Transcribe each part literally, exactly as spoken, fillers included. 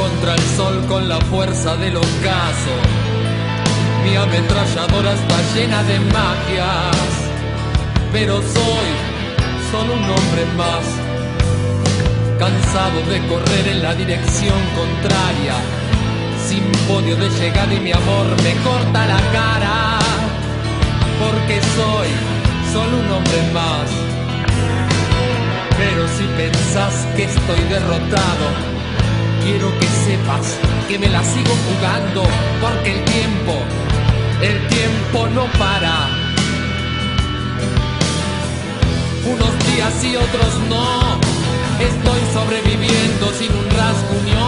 contra el sol con la fuerza del ocaso. Mi ametralladora está llena de magias, pero soy solo un hombre más, cansado de correr en la dirección contraria. Simpodio de llegada y mi amor me corta la cara, porque soy solo un hombre más. Pero si pensás que estoy derrotado, quiero que sepas que me la sigo jugando, porque el tiempo, el tiempo no para. Unos días y otros no, estoy sobreviviendo sin un rasguño,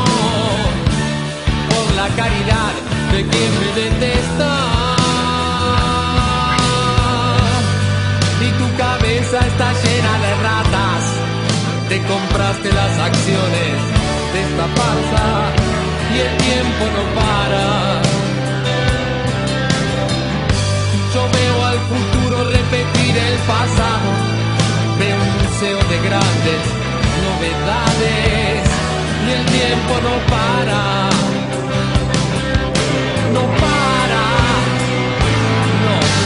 por la caridad de quien me detesta. Y tu cabeza está llena de ratas, te compraste las acciones de esta farsa y el tiempo no para. Yo veo al futuro repetir el pasado, veo un museo de grandes novedades y el tiempo no para, no para, no.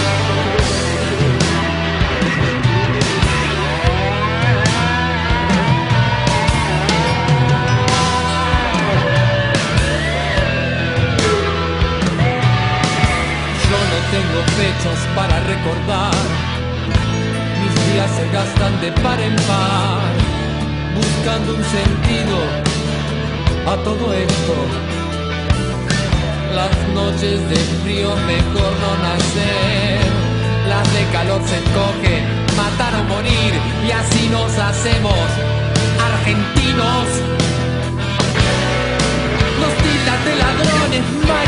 Tengo fechas para recordar, mis días se gastan de par en par, buscando un sentido a todo esto. Las noches de frío mejor no nacer, las de calor se escogen, matar o morir, y así nos hacemos argentinos. Nos tildan de ladrones,